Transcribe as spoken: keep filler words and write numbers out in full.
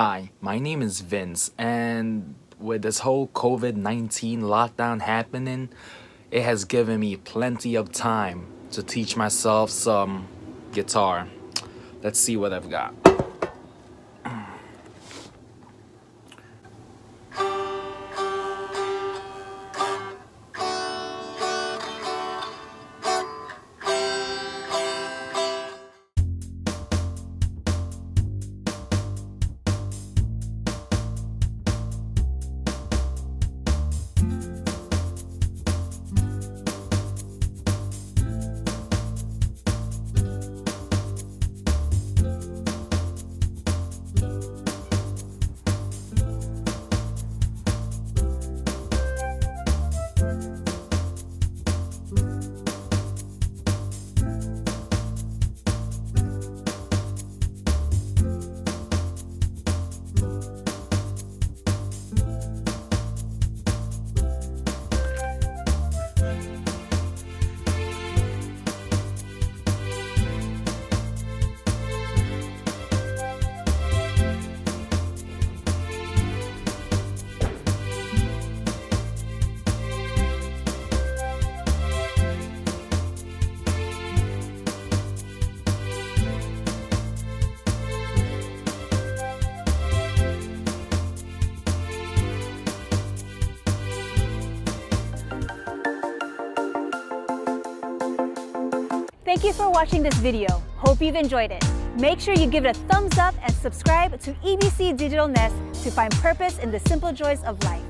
Hi, my name is Vince, and with this whole COVID nineteen lockdown happening, it has given me plenty of time to teach myself some guitar. Let's see what I've got. Thank you for watching this video. Hope you've enjoyed it. Make sure you give it a thumbs up and subscribe to E B C Digital Nest to find purpose in the simple joys of life.